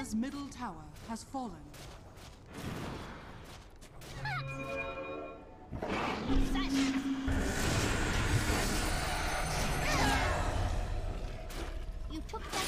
Dyer's middle tower has fallen. You took that.